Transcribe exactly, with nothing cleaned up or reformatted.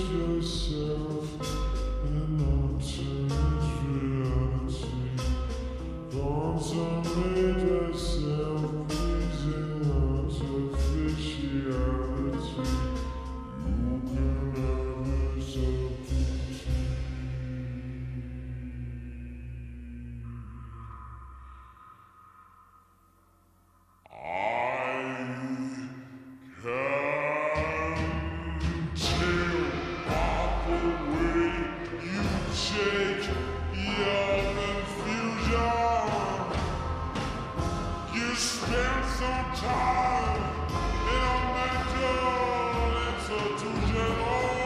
yourself and alternate reality. Thoughts are made of self-pleasing artificiality. You can have yourself to see. I can shake your confusion. You spend some time in a mental institution.